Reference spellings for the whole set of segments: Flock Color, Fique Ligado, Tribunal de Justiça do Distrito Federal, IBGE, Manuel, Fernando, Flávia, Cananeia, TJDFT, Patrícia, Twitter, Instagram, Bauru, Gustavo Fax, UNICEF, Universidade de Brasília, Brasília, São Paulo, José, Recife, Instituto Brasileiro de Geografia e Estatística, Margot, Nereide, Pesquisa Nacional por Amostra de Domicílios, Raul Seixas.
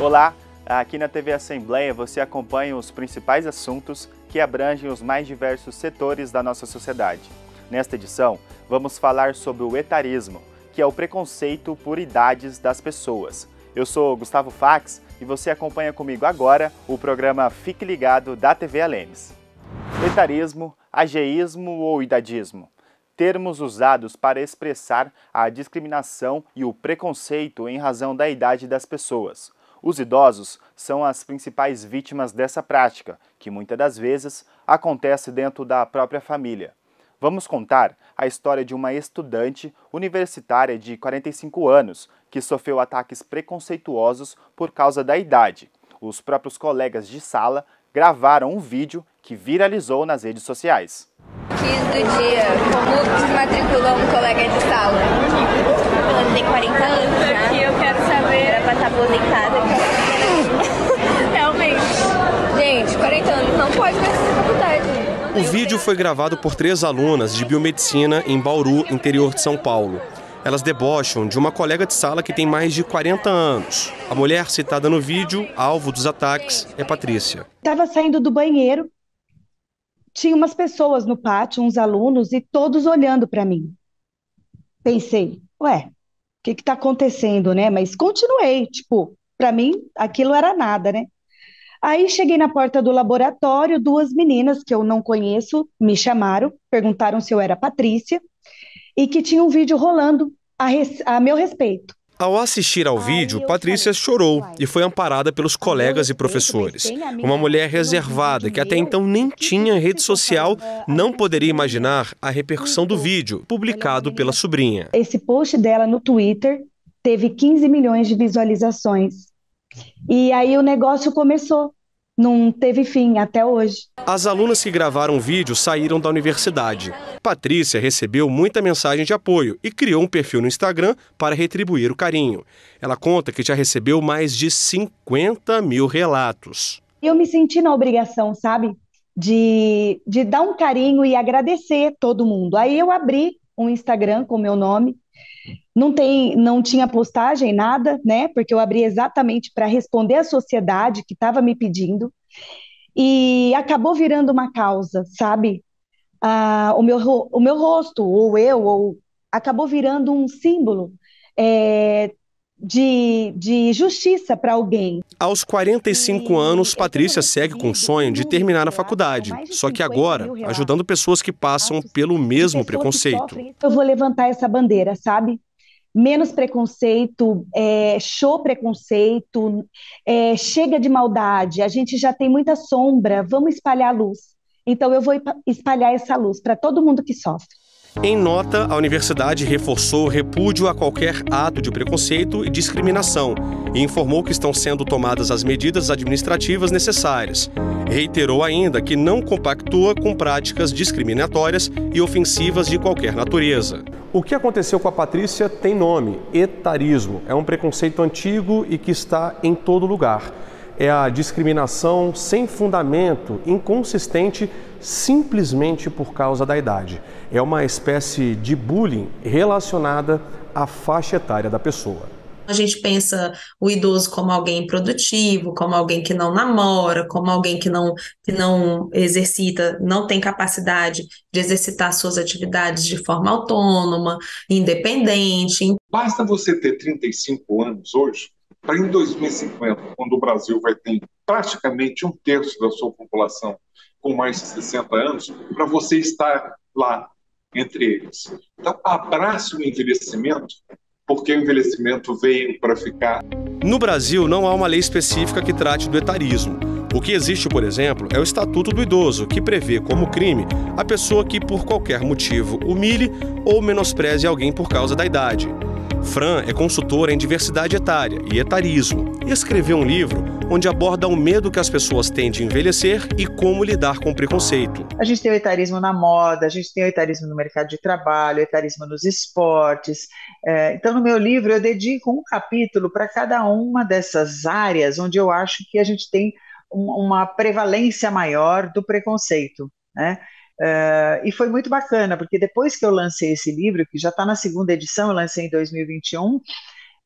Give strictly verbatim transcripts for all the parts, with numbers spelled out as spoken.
Olá, aqui na T V Assembleia você acompanha os principais assuntos que abrangem os mais diversos setores da nossa sociedade. Nesta edição, vamos falar sobre o etarismo, que é o preconceito por idades das pessoas. Eu sou Gustavo Fax e você acompanha comigo agora o programa Fique Ligado da T V Alemes. Etarismo, ageísmo ou idadismo? Termos usados para expressar a discriminação e o preconceito em razão da idade das pessoas. Os idosos são as principais vítimas dessa prática, que muitas das vezes acontece dentro da própria família. Vamos contar a história de uma estudante universitária de quarenta e cinco anos que sofreu ataques preconceituosos por causa da idade. Os próprios colegas de sala gravaram um vídeo que viralizou nas redes sociais. Do dia, como se matriculou um colega de sala? Ela tem quarenta anos, né? Aqui eu quero saber. Era pra estar aposentada. Realmente. Gente, quarenta anos não pode ter essa faculdade. O vídeo foi gravado por três alunas de biomedicina em Bauru, interior de São Paulo. Elas debocham de uma colega de sala que tem mais de quarenta anos. A mulher citada no vídeo, alvo dos ataques, é Patrícia. Estava saindo do banheiro, tinha umas pessoas no pátio, uns alunos, e todos olhando para mim. Pensei, ué, o que que tá acontecendo, né? Mas continuei, tipo, para mim aquilo era nada, né? Aí cheguei na porta do laboratório, duas meninas que eu não conheço me chamaram, perguntaram se eu era Patrícia e que tinha um vídeo rolando a, res... a meu respeito. Ao assistir ao vídeo, Patrícia chorou e foi amparada pelos colegas e professores. Uma mulher reservada que até então nem tinha rede social não poderia imaginar a repercussão do vídeo publicado pela sobrinha. Esse post dela no Twitter teve quinze milhões de visualizações. E aí o negócio começou, não teve fim até hoje. As alunas que gravaram o vídeo saíram da universidade. Patrícia recebeu muita mensagem de apoio e criou um perfil no Instagram para retribuir o carinho. Ela conta que já recebeu mais de cinquenta mil relatos. Eu me senti na obrigação, sabe, de, de dar um carinho e agradecer todo mundo. Aí eu abri um Instagram com meu nome. Não, tem, não tinha postagem, nada, né? Porque eu abri exatamente para responder à sociedade que estava me pedindo. E acabou virando uma causa, sabe? Ah, o, meu, o meu rosto, ou eu, ou, acabou virando um símbolo é, de, de justiça para alguém. Aos quarenta e cinco anos, Patrícia segue com o sonho de terminar a faculdade, só que agora ajudando pessoas que passam pelo mesmo preconceito. Eu vou levantar essa bandeira, sabe? Menos preconceito, é, show preconceito, é, chega de maldade, a gente já tem muita sombra, vamos espalhar a luz. Então eu vou espalhar essa luz para todo mundo que sofre. Em nota, a universidade reforçou o repúdio a qualquer ato de preconceito e discriminação e informou que estão sendo tomadas as medidas administrativas necessárias. Reiterou ainda que não compactua com práticas discriminatórias e ofensivas de qualquer natureza. O que aconteceu com a Patrícia tem nome: etarismo. É um preconceito antigo e que está em todo lugar. É a discriminação sem fundamento, inconsistente, simplesmente por causa da idade. É uma espécie de bullying relacionada à faixa etária da pessoa. A gente pensa o idoso como alguém improdutivo, como alguém que não namora, como alguém que não, que não exercita, não tem capacidade de exercitar suas atividades de forma autônoma, independente. Basta você ter trinta e cinco anos hoje, para em dois mil e cinquenta, quando o Brasil vai ter praticamente um terço da sua população com mais de sessenta anos, para você estar lá entre eles. Então, abrace o envelhecimento, porque o envelhecimento veio para ficar. No Brasil, não há uma lei específica que trate do etarismo. O que existe, por exemplo, é o Estatuto do Idoso, que prevê como crime a pessoa que, por qualquer motivo, humilhe ou menospreze alguém por causa da idade. Fran é consultora em diversidade etária e etarismo e escreveu um livro onde aborda o medo que as pessoas têm de envelhecer e como lidar com o preconceito. A gente tem o etarismo na moda, a gente tem o etarismo no mercado de trabalho, o etarismo nos esportes. É, então, no meu livro, eu dedico um capítulo para cada uma dessas áreas onde eu acho que a gente tem um, uma prevalência maior do preconceito, né? Uh, e foi muito bacana, porque depois que eu lancei esse livro, que já está na segunda edição, eu lancei em dois mil e vinte e um,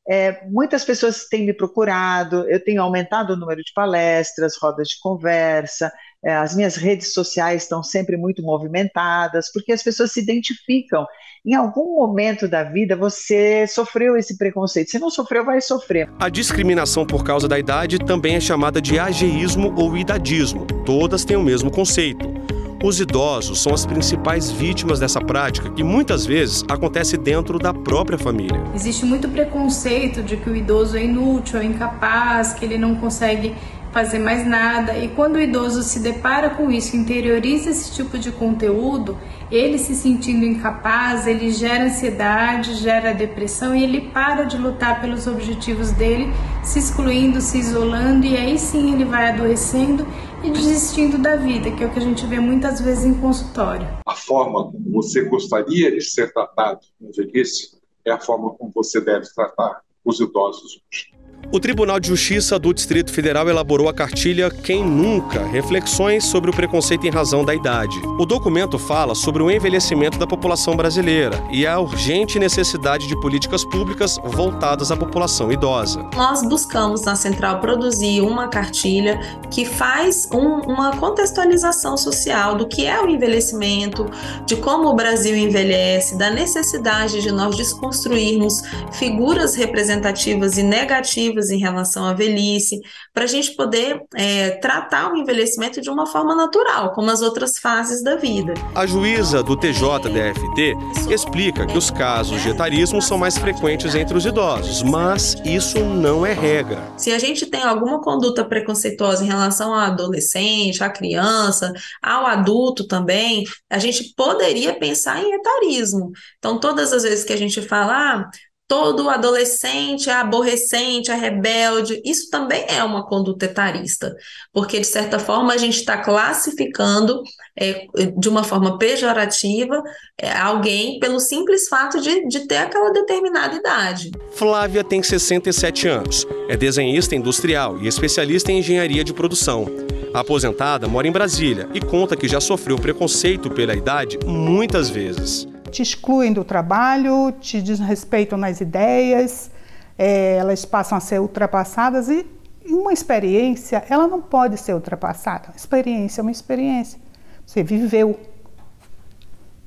É, muitas pessoas têm me procurado, eu tenho aumentado o número de palestras, rodas de conversa, é, as minhas redes sociais estão sempre muito movimentadas, porque as pessoas se identificam. Em algum momento da vida você sofreu esse preconceito, se não sofreu, vai sofrer. A discriminação por causa da idade também é chamada de ageísmo ou idadismo, todas têm o mesmo conceito. Os idosos são as principais vítimas dessa prática, que muitas vezes acontece dentro da própria família. Existe muito preconceito de que o idoso é inútil, é incapaz, que ele não consegue fazer mais nada. E quando o idoso se depara com isso, interioriza esse tipo de conteúdo, ele se sentindo incapaz, ele gera ansiedade, gera depressão e ele para de lutar pelos objetivos dele, se excluindo, se isolando, e aí sim ele vai adoecendo e desistindo da vida, que é o que a gente vê muitas vezes em consultório. A forma como você gostaria de ser tratado no velhice é a forma como você deve tratar os idosos hoje. O Tribunal de Justiça do Distrito Federal elaborou a cartilha Quem Nunca? Reflexões sobre o preconceito em razão da idade. O documento fala sobre o envelhecimento da população brasileira e a urgente necessidade de políticas públicas voltadas à população idosa. Nós buscamos na Central produzir uma cartilha que faz um, uma contextualização social do que é o envelhecimento, de como o Brasil envelhece, da necessidade de nós desconstruirmos figuras representativas e negativas em relação à velhice, para a gente poder é, tratar o envelhecimento de uma forma natural, como as outras fases da vida. A juíza do T J D F T explica que os casos de etarismo são mais frequentes entre os idosos, mas isso não é regra. Se a gente tem alguma conduta preconceituosa em relação ao adolescente, à criança, ao adulto também, a gente poderia pensar em etarismo. Então, todas as vezes que a gente fala... Ah, todo adolescente é aborrecente, é rebelde. Isso também é uma conduta etarista, porque, de certa forma, a gente está classificando é, de uma forma pejorativa é, alguém pelo simples fato de, de ter aquela determinada idade. Flávia tem sessenta e sete anos, é desenhista industrial e especialista em engenharia de produção. A aposentada mora em Brasília e conta que já sofreu preconceito pela idade muitas vezes. Te excluem do trabalho, te desrespeitam nas ideias, é, elas passam a ser ultrapassadas e uma experiência, ela não pode ser ultrapassada. Uma experiência é uma experiência. Você viveu.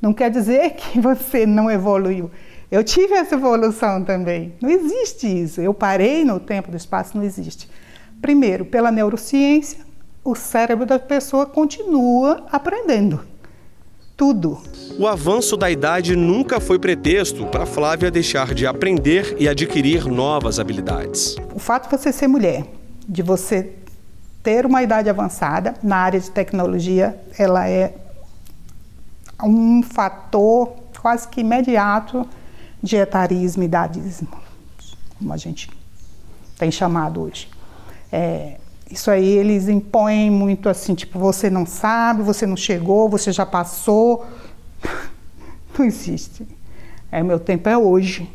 Não quer dizer que você não evoluiu. Eu tive essa evolução também. Não existe isso. Eu parei no tempo do espaço, não existe. Primeiro, pela neurociência, o cérebro da pessoa continua aprendendo. Tudo. O avanço da idade nunca foi pretexto para Flávia deixar de aprender e adquirir novas habilidades. O fato de você ser mulher, de você ter uma idade avançada na área de tecnologia, ela é um fator quase que imediato de etarismo e idadismo, como a gente tem chamado hoje. É... Isso aí eles impõem muito assim, tipo, você não sabe, você não chegou, você já passou. Não existe. É, meu tempo é hoje.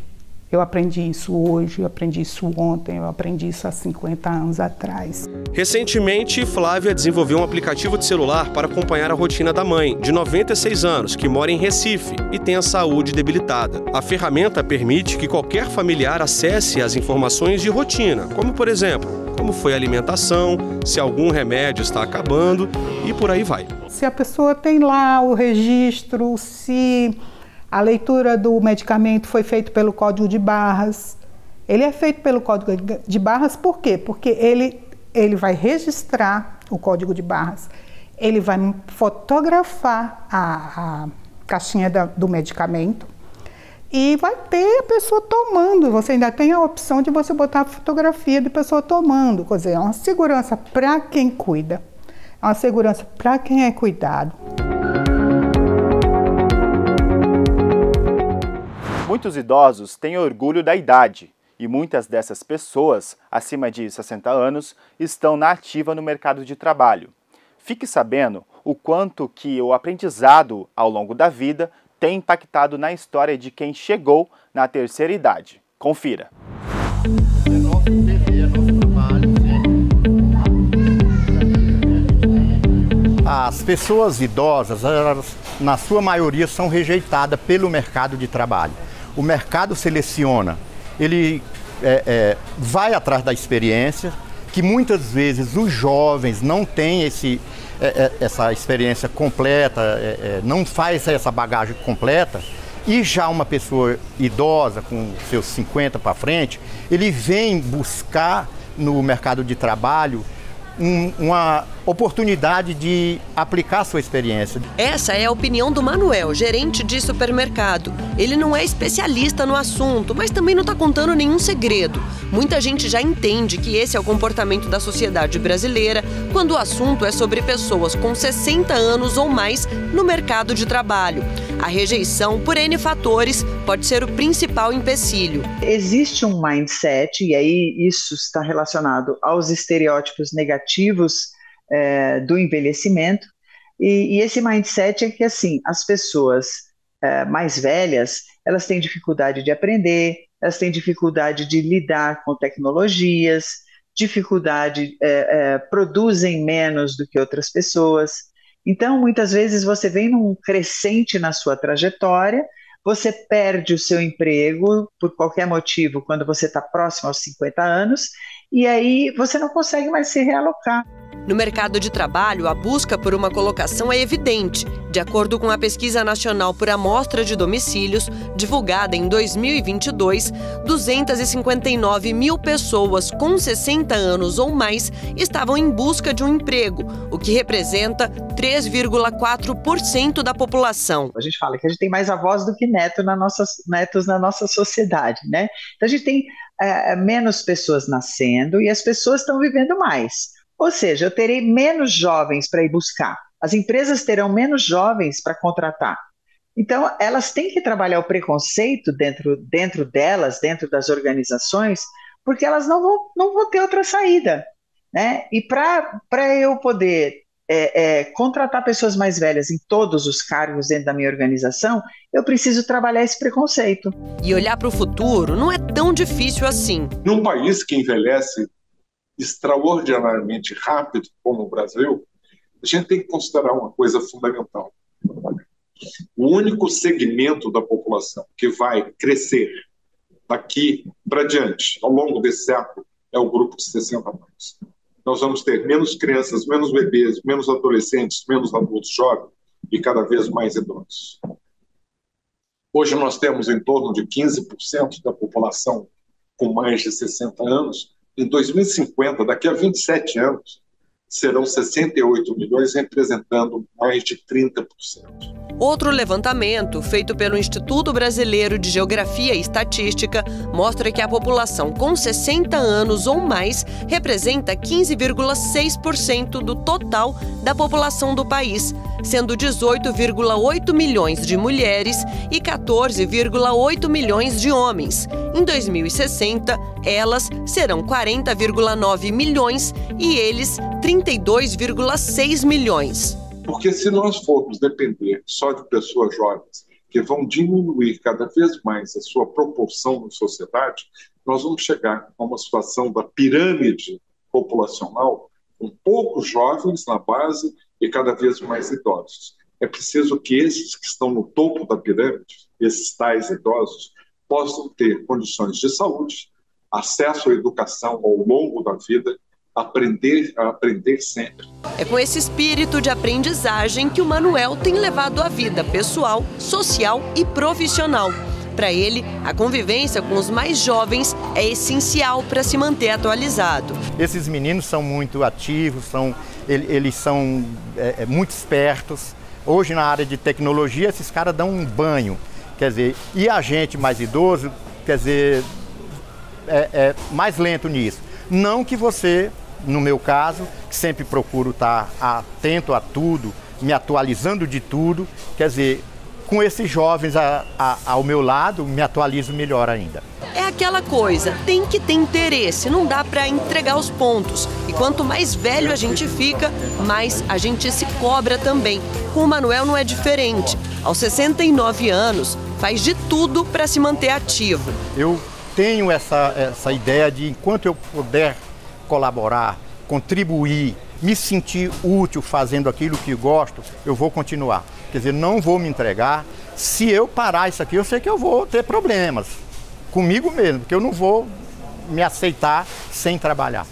Eu aprendi isso hoje, eu aprendi isso ontem, eu aprendi isso há cinquenta anos atrás. Recentemente, Flávia desenvolveu um aplicativo de celular para acompanhar a rotina da mãe, de noventa e seis anos, que mora em Recife e tem a saúde debilitada. A ferramenta permite que qualquer familiar acesse as informações de rotina, como, por exemplo, como foi a alimentação, se algum remédio está acabando e por aí vai. Se a pessoa tem lá o registro, se... A leitura do medicamento foi feita pelo código de barras. Ele é feito pelo código de barras por quê? Porque ele, ele vai registrar o código de barras, ele vai fotografar a, a caixinha da, do medicamento e vai ter a pessoa tomando. Você ainda tem a opção de você botar a fotografia da pessoa tomando. Quer dizer, é uma segurança para quem cuida, é uma segurança para quem é cuidado. Muitos idosos têm orgulho da idade e muitas dessas pessoas, acima de sessenta anos, estão na ativa no mercado de trabalho. Fique sabendo o quanto que o aprendizado ao longo da vida tem impactado na história de quem chegou na terceira idade. Confira! As pessoas idosas, elas, na sua maioria, são rejeitadas pelo mercado de trabalho. O mercado seleciona, ele é, é, vai atrás da experiência, que muitas vezes os jovens não têm esse, é, é, essa experiência completa, é, é, não faz essa bagagem completa. E já uma pessoa idosa, com seus cinquenta para frente, ele vem buscar no mercado de trabalho um, uma oportunidade de aplicar sua experiência. Essa é a opinião do Manuel, gerente de supermercado. Ele não é especialista no assunto, mas também não está contando nenhum segredo. Muita gente já entende que esse é o comportamento da sociedade brasileira quando o assunto é sobre pessoas com sessenta anos ou mais no mercado de trabalho. A rejeição por N fatores pode ser o principal empecilho. Existe um mindset, e aí isso está relacionado aos estereótipos negativos É, do envelhecimento, e, e esse mindset é que assim, as pessoas é, mais velhas, elas têm dificuldade de aprender, elas têm dificuldade de lidar com tecnologias, dificuldade, é, é, produzem menos do que outras pessoas. Então, muitas vezes você vem num crescente na sua trajetória, você perde o seu emprego por qualquer motivo quando você está próximo aos cinquenta anos, e aí você não consegue mais se realocar. No mercado de trabalho, a busca por uma colocação é evidente. De acordo com a Pesquisa Nacional por Amostra de Domicílios, divulgada em dois mil e vinte e dois, duzentas e cinquenta e nove mil pessoas com sessenta anos ou mais estavam em busca de um emprego, o que representa três vírgula quatro por cento da população. A gente fala que a gente tem mais avós do que neto na nossa, netos na nossa sociedade, né? Então a gente tem é, menos pessoas nascendo e as pessoas estão vivendo mais. Ou seja, eu terei menos jovens para ir buscar. As empresas terão menos jovens para contratar. Então, elas têm que trabalhar o preconceito dentro, dentro delas, dentro das organizações, porque elas não vão, não vão ter outra saída, né? E para eu poder é, é, contratar pessoas mais velhas em todos os cargos dentro da minha organização, eu preciso trabalhar esse preconceito. E olhar para o futuro não é tão difícil assim. Num país que envelhece extraordinariamente rápido, como o Brasil, a gente tem que considerar uma coisa fundamental. O único segmento da população que vai crescer daqui para diante, ao longo desse século, é o grupo de sessenta anos. Nós vamos ter menos crianças, menos bebês, menos adolescentes, menos adultos jovens e cada vez mais idosos. Hoje nós temos em torno de quinze por cento da população com mais de sessenta anos. Em dois mil e cinquenta, daqui a vinte e sete anos, serão sessenta e oito milhões, representando mais de trinta por cento. Outro levantamento, feito pelo Instituto Brasileiro de Geografia e Estatística, mostra que a população com sessenta anos ou mais representa quinze vírgula seis por cento do total da população do país, sendo dezoito vírgula oito milhões de mulheres e quatorze vírgula oito milhões de homens. Em dois mil e sessenta, elas serão quarenta vírgula nove milhões e eles trinta e dois vírgula seis milhões. Porque se nós formos depender só de pessoas jovens que vão diminuir cada vez mais a sua proporção na sociedade, nós vamos chegar a uma situação da pirâmide populacional com poucos jovens na base e cada vez mais idosos. É preciso que esses que estão no topo da pirâmide, esses tais idosos, possam ter condições de saúde, acesso à educação ao longo da vida, aprender a aprender sempre. É com esse espírito de aprendizagem que o Manuel tem levado a vida pessoal, social e profissional. Para ele, a convivência com os mais jovens é essencial para se manter atualizado. Esses meninos são muito ativos, são, eles são é, muito espertos. Hoje, na área de tecnologia, esses caras dão um banho. Quer dizer, e a gente mais idoso, quer dizer, é, é mais lento nisso. Não que você, no meu caso, que sempre procuro estar atento a tudo, me atualizando de tudo, quer dizer, com esses jovens a, a, ao meu lado, me atualizo melhor ainda. É aquela coisa, tem que ter interesse, não dá para entregar os pontos. E quanto mais velho a gente fica, mais a gente se cobra também. Com o Manuel não é diferente. Aos sessenta e nove anos, faz de tudo para se manter ativo. Eu tenho essa, essa ideia de, enquanto eu puder colaborar, contribuir, me sentir útil fazendo aquilo que gosto, eu vou continuar. Quer dizer, não vou me entregar. Se eu parar isso aqui, eu sei que eu vou ter problemas comigo mesmo, porque eu não vou me aceitar sem trabalhar.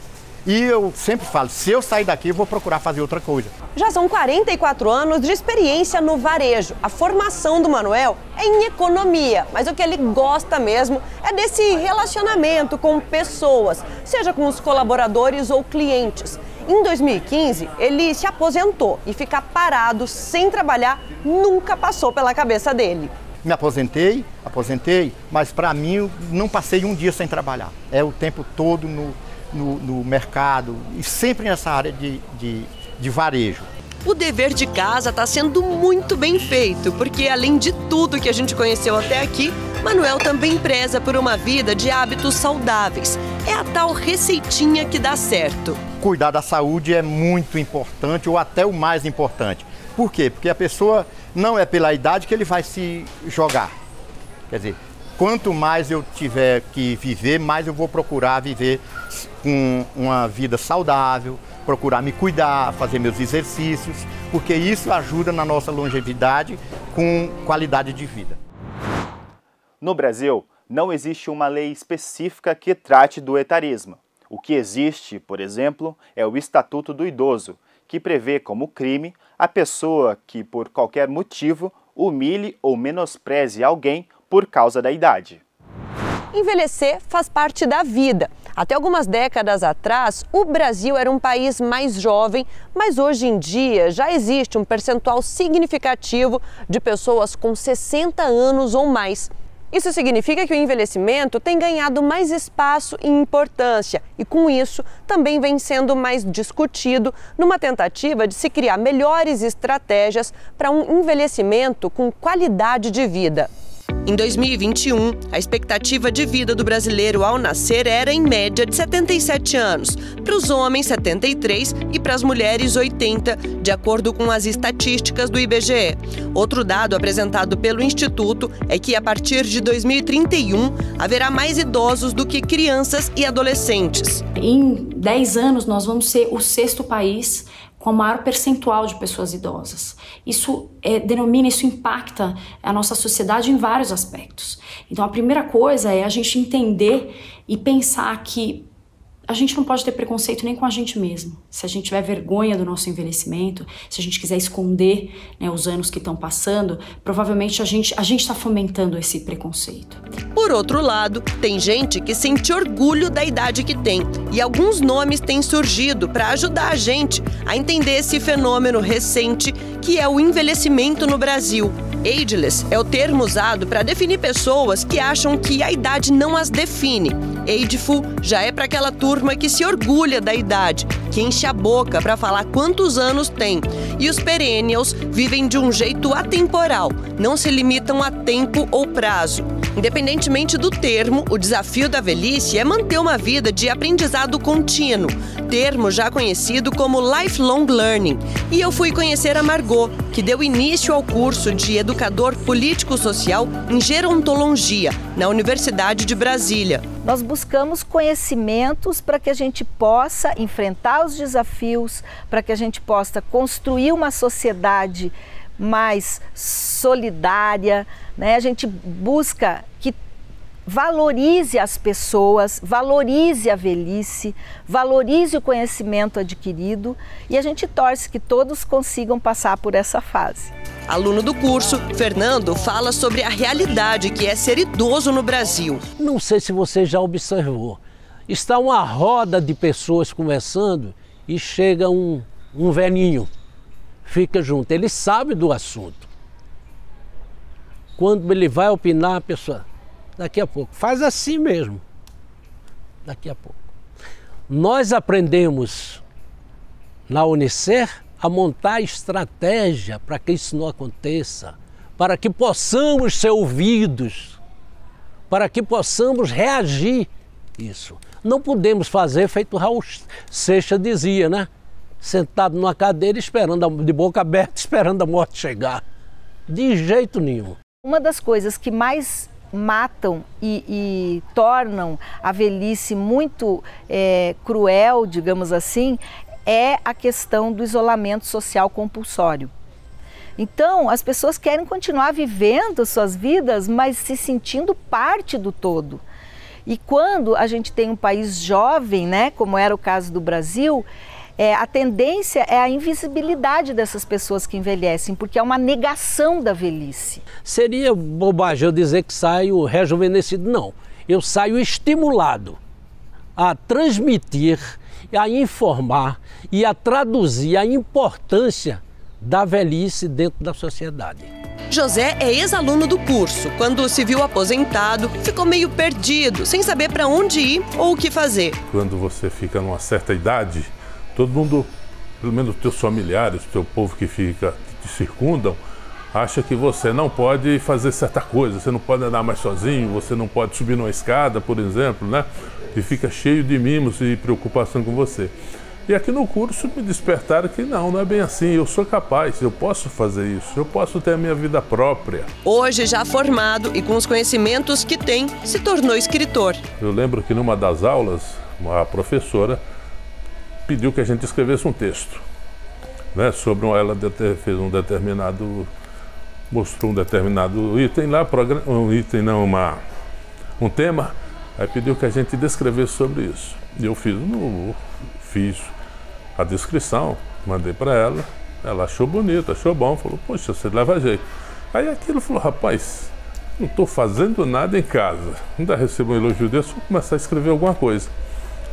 E eu sempre falo, se eu sair daqui, eu vou procurar fazer outra coisa. Já são quarenta e quatro anos de experiência no varejo. A formação do Manuel é em economia, mas o que ele gosta mesmo é desse relacionamento com pessoas, seja com os colaboradores ou clientes. Em dois mil e quinze, ele se aposentou e ficar parado sem trabalhar nunca passou pela cabeça dele. Me aposentei, aposentei, mas para mim eu não passei um dia sem trabalhar. É o tempo todo no... No, no mercado e sempre nessa área de, de, de varejo. O dever de casa está sendo muito bem feito, porque além de tudo que a gente conheceu até aqui, Manuel também preza por uma vida de hábitos saudáveis. É a tal receitinha que dá certo. Cuidar da saúde é muito importante, ou até o mais importante. Por quê? Porque a pessoa não é pela idade que ele vai se jogar. Quer dizer, quanto mais eu tiver que viver, mais eu vou procurar viver com uma vida saudável, procurar me cuidar, fazer meus exercícios, porque isso ajuda na nossa longevidade com qualidade de vida. No Brasil, não existe uma lei específica que trate do etarismo. O que existe, por exemplo, é o Estatuto do Idoso, que prevê como crime a pessoa que, por qualquer motivo, humilhe ou menospreze alguém por causa da idade. Envelhecer faz parte da vida. Até algumas décadas atrás, o Brasil era um país mais jovem, mas hoje em dia já existe um percentual significativo de pessoas com sessenta anos ou mais. Isso significa que o envelhecimento tem ganhado mais espaço e importância e, com isso, também vem sendo mais discutido numa tentativa de se criar melhores estratégias para um envelhecimento com qualidade de vida. Em dois mil e vinte e um, a expectativa de vida do brasileiro ao nascer era, em média, de setenta e sete anos, para os homens setenta e três e para as mulheres oitenta, de acordo com as estatísticas do I B G E. Outro dado apresentado pelo Instituto é que, a partir de dois mil e trinta e um, haverá mais idosos do que crianças e adolescentes. Em dez anos, nós vamos ser o sexto país com o maior percentual de pessoas idosas. Isso é, denomina, isso impacta a nossa sociedade em vários aspectos. Então, a primeira coisa é a gente entender e pensar que a gente não pode ter preconceito nem com a gente mesmo. Se a gente tiver vergonha do nosso envelhecimento, se a gente quiser esconder, né, os anos que estão passando, provavelmente a gente a gente está fomentando esse preconceito. Por outro lado, tem gente que sente orgulho da idade que tem. E alguns nomes têm surgido para ajudar a gente a entender esse fenômeno recente que é o envelhecimento no Brasil. Ageless é o termo usado para definir pessoas que acham que a idade não as define. Ageful já é para aquela turma que se orgulha da idade, que enche a boca para falar quantos anos tem. E os perennials vivem de um jeito atemporal, não se limitam a tempo ou prazo. Independentemente do termo, o desafio da velhice é manter uma vida de aprendizado contínuo, termo já conhecido como lifelong learning. E eu fui conhecer a Margot, que deu início ao curso de educador político-social em gerontologia, na Universidade de Brasília. Nós buscamos conhecimentos para que a gente possa enfrentar os desafios, para que a gente possa construir uma sociedade mais solidária, né? A gente busca que valorize as pessoas, valorize a velhice, valorize o conhecimento adquirido e a gente torce que todos consigam passar por essa fase. Aluno do curso, Fernando fala sobre a realidade que é ser idoso no Brasil. Não sei se você já observou, está uma roda de pessoas conversando e chega um, um velhinho. Fica junto, ele sabe do assunto. Quando ele vai opinar, a pessoa, daqui a pouco, faz assim mesmo. Daqui a pouco. Nós aprendemos na UNICEF a montar estratégia para que isso não aconteça, para que possamos ser ouvidos, para que possamos reagir a isso. Não podemos fazer feito Raul Seixas dizia, né? Sentado numa cadeira, esperando de boca aberta, esperando a morte chegar. De jeito nenhum. Uma das coisas que mais matam e, e tornam a velhice muito é, cruel, digamos assim, é a questão do isolamento social compulsório. Então, as pessoas querem continuar vivendo suas vidas, mas se sentindo parte do todo. E quando a gente tem um país jovem, né, como era o caso do Brasil, é, a tendência é a invisibilidade dessas pessoas que envelhecem, porque é uma negação da velhice. Seria bobagem eu dizer que saio rejuvenescido, não. Eu saio estimulado a transmitir, a informar e a traduzir a importância da velhice dentro da sociedade. José é ex-aluno do curso. Quando se viu aposentado, ficou meio perdido, sem saber para onde ir ou o que fazer. Quando você fica numa certa idade, todo mundo, pelo menos os teus familiares, o teu povo que fica, que te circundam, acha que você não pode fazer certa coisa, você não pode andar mais sozinho, você não pode subir numa escada, por exemplo, né? E fica cheio de mimos e preocupação com você. E aqui no curso me despertaram que não, não é bem assim, eu sou capaz, eu posso fazer isso, eu posso ter a minha vida própria. Hoje, já formado e com os conhecimentos que tem, se tornou escritor. Eu lembro que numa das aulas, a professora pediu que a gente escrevesse um texto, né, sobre um, ela fez um determinado, mostrou um determinado item lá, um item não, uma, um tema, aí pediu que a gente descrevesse sobre isso. E eu fiz no... Fiz a descrição, mandei para ela, ela achou bonito, achou bom, falou, poxa, você leva jeito. Aí aquilo falou, rapaz, não estou fazendo nada em casa, ainda recebo um elogio desse, vou começar a escrever alguma coisa.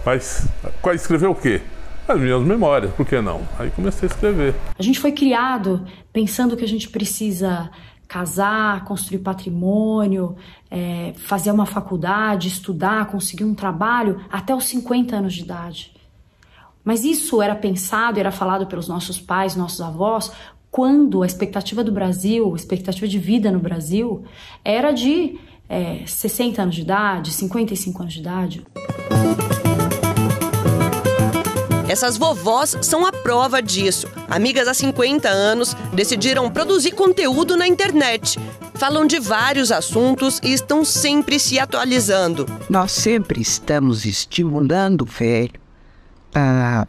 Mas escrever o quê? As minhas memórias, por que não? Aí comecei a escrever. A gente foi criado pensando que a gente precisa casar, construir patrimônio, é, fazer uma faculdade, estudar, conseguir um trabalho até os cinquenta anos de idade. Mas isso era pensado, era falado pelos nossos pais, nossos avós, quando a expectativa do Brasil, a expectativa de vida no Brasil, era de é, sessenta anos de idade, cinquenta e cinco anos de idade. Essas vovós são a prova disso. Amigas há cinquenta anos decidiram produzir conteúdo na internet. Falam de vários assuntos e estão sempre se atualizando. Nós sempre estamos estimulando o velho a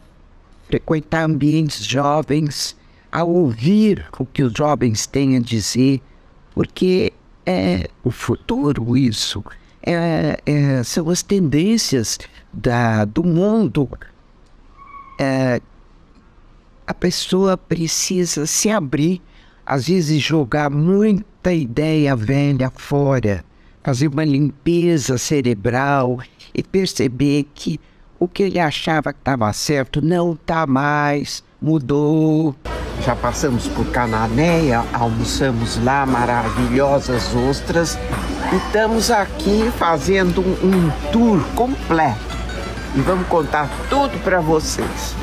frequentar ambientes jovens, a ouvir o que os jovens têm a dizer, porque é o futuro isso, é, é, são as tendências da, do mundo. É, a pessoa precisa se abrir, às vezes jogar muita ideia velha fora, fazer uma limpeza cerebral e perceber que o que ele achava que estava certo não está mais, mudou. Já passamos por Cananeia, almoçamos lá maravilhosas ostras e estamos aqui fazendo um tour completo. E vamos contar tudo para vocês.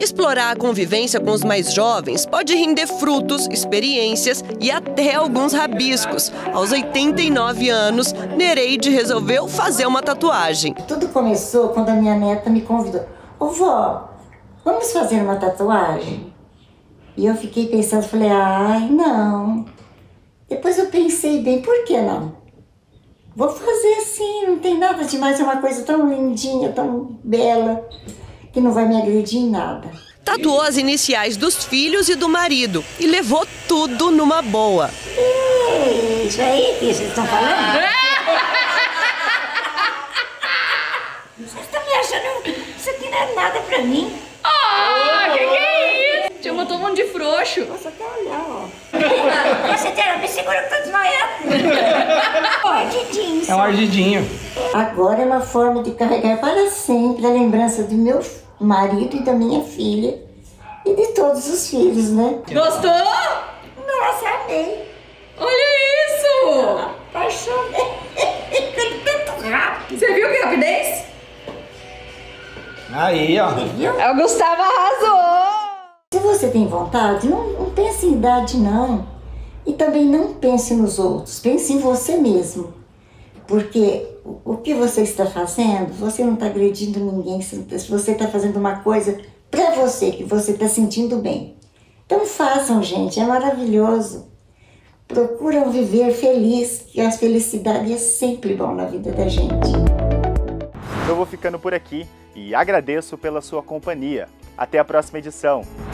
Explorar a convivência com os mais jovens pode render frutos, experiências e até alguns rabiscos. Aos oitenta e nove anos, Nereide resolveu fazer uma tatuagem. Tudo começou quando a minha neta me convidou. Ô vó, vamos fazer uma tatuagem? E eu fiquei pensando, falei, ai, não. Depois eu pensei bem, por que não? Vou fazer sim, não tem nada demais, é uma coisa tão lindinha, tão bela, que não vai me agredir em nada. Tatuou as iniciais dos filhos e do marido e levou tudo numa boa. Ei, isso aí que vocês estão falando? Vocês estão me achando, isso aqui não é nada pra mim. Ah, oh, oh, que que é isso? Te botou um monte de frouxo. Nossa, até olhar, ó. Você tem, me segura que eu tô desmaiando. É um ardidinho. Agora é uma forma de carregar para sempre a lembrança do meu marido e da minha filha e de todos os filhos, né? Gostou? Nossa, amei! Olha isso! Apaixonei! Tanto rápido! Você viu que rapidez? Aí, ó! É, o Gustavo arrasou! Se você tem vontade, não, não pense em idade, não. E também não pense nos outros, pense em você mesmo. Porque o que você está fazendo, você não está agredindo ninguém, você está fazendo uma coisa para você, que você está sentindo bem. Então façam, gente, é maravilhoso. Procuram viver feliz, que a felicidade é sempre bom na vida da gente. Eu vou ficando por aqui e agradeço pela sua companhia. Até a próxima edição.